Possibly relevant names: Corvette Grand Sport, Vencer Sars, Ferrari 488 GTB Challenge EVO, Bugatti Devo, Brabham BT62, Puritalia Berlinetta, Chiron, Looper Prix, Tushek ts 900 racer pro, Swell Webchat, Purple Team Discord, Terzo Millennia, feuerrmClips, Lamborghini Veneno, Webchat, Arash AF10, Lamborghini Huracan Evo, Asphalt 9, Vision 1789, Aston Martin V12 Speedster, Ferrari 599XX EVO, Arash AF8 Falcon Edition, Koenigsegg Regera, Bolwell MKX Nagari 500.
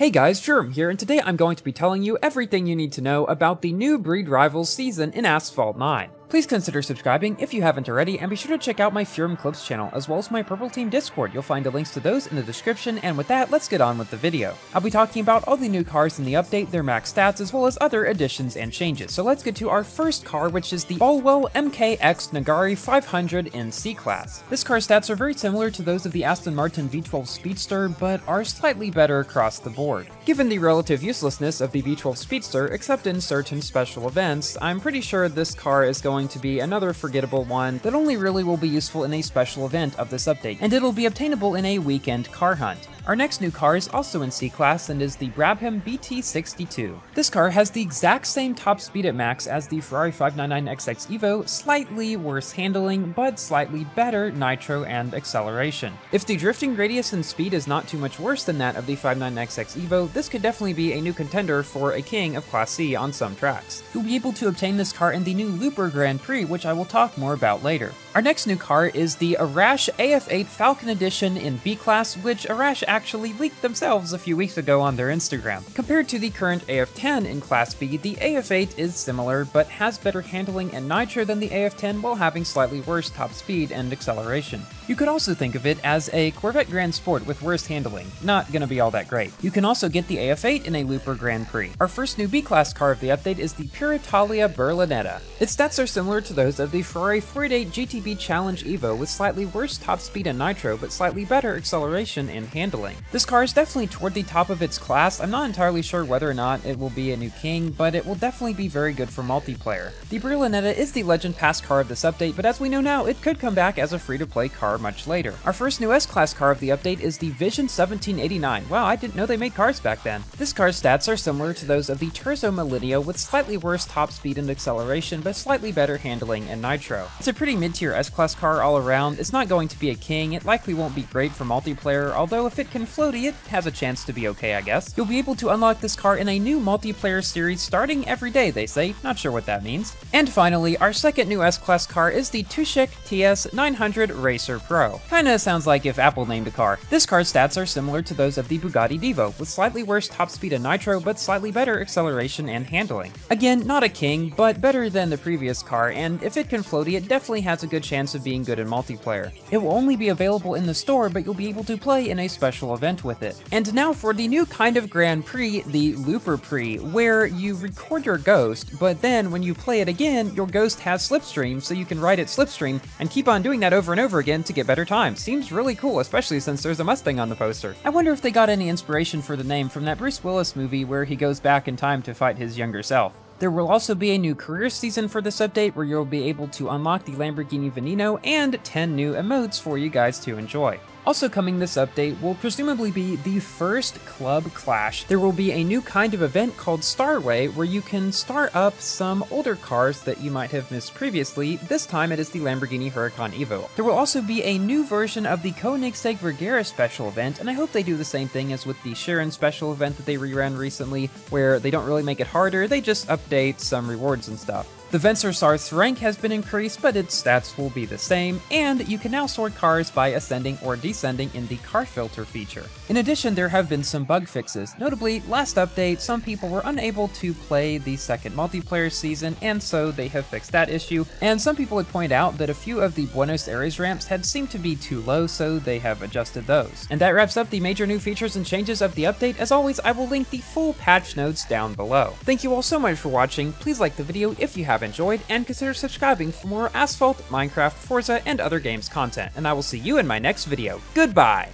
Hey guys, Jerm here, and today I'm going to be telling you everything you need to know about the new Breed Rivals season in Asphalt 9. Please consider subscribing if you haven't already, and be sure to check out my feuerrmClips channel as well as my Purple Team Discord. You'll find the links to those in the description, and with that, let's get on with the video. I'll be talking about all the new cars in the update, their max stats, as well as other additions and changes. So let's get to our first car, which is the Bolwell MKX Nagari 500 in C-Class. This car's stats are very similar to those of the Aston Martin V12 Speedster, but are slightly better across the board. Given the relative uselessness of the V12 Speedster, except in certain special events, I'm pretty sure this car is going to be another forgettable one that only really will be useful in a special event of this update, and it'll be obtainable in a weekend car hunt. Our next new car is also in C-Class and is the Brabham BT62. This car has the exact same top speed at max as the Ferrari 599XX EVO, slightly worse handling, but slightly better nitro and acceleration. If the drifting radius and speed is not too much worse than that of the 599XX EVO, this could definitely be a new contender for a king of Class C on some tracks. You'll be able to obtain this car in the new Looper Grand Prix, which I will talk more about later. Our next new car is the Arash AF8 Falcon Edition in B-Class, which Arash actually leaked themselves a few weeks ago on their Instagram. Compared to the current AF10 in Class B, the AF8 is similar, but has better handling and nitro than the AF10 while having slightly worse top speed and acceleration. You could also think of it as a Corvette Grand Sport with worse handling. Not gonna be all that great. You can also get the AF8 in a Looper Grand Prix. Our first new B-Class car of the update is the Puritalia Berlinetta. Its stats are similar to those of the Ferrari 488 GTB Challenge EVO with slightly worse top speed and nitro, but slightly better acceleration and handling. This car is definitely toward the top of its class. I'm not entirely sure whether or not it will be a new king, but it will definitely be very good for multiplayer. The Berlinetta is the Legend Pass car of this update, but as we know now, it could come back as a free-to-play car much later. Our first new S-Class car of the update is the Vision 1789. Wow, I didn't know they made cars back then. This car's stats are similar to those of the Terzo Millennia with slightly worse top speed and acceleration, but slightly better handling and nitro. It's a pretty mid-tier S-Class car all around. It's not going to be a king, it likely won't be great for multiplayer, although if it can floaty, it has a chance to be okay, I guess. You'll be able to unlock this car in a new multiplayer series starting every day, they say. Not sure what that means. And finally, our second new S-Class car is the Tushek ts 900 Racer Pro. Kinda sounds like if Apple named a car. This car's stats are similar to those of the Bugatti Devo, with slightly worse top speed and nitro, but slightly better acceleration and handling. Again, not a king, but better than the previous car, and if it can floaty, it definitely has a good chance of being good in multiplayer. It will only be available in the store, but you'll be able to play in a special event with it. And now for the new kind of Grand Prix, the Looper Prix, where you record your ghost, but then when you play it again, your ghost has slipstream, so you can ride it slipstream and keep on doing that over and over again to get better time. Seems really cool, especially since there's a Mustang on the poster. I wonder if they got any inspiration for the name from that Bruce Willis movie where he goes back in time to fight his younger self. There will also be a new career season for this update where you'll be able to unlock the Lamborghini Veneno and 10 new emotes for you guys to enjoy. Also coming this update will presumably be the first Club Clash. There will be a new kind of event called Starway where you can star up some older cars that you might have missed previously. This time it is the Lamborghini Huracan Evo. There will also be a new version of the Koenigsegg Regera special event, and I hope they do the same thing as with the Chiron special event that they reran recently, where they don't really make it harder, they just update some rewards and stuff. The Vencer Sars rank has been increased, but its stats will be the same, and you can now sort cars by ascending or descending in the car filter feature. In addition, there have been some bug fixes. Notably, last update, some people were unable to play the second multiplayer season, and so they have fixed that issue, and some people had pointed out that a few of the Buenos Aires ramps had seemed to be too low, so they have adjusted those. And that wraps up the major new features and changes of the update. As always, I will link the full patch notes down below. Thank you all so much for watching. Please like the video if you have enjoyed, and consider subscribing for more Asphalt, Minecraft, Forza, and other games content, and I will see you in my next video. Goodbye!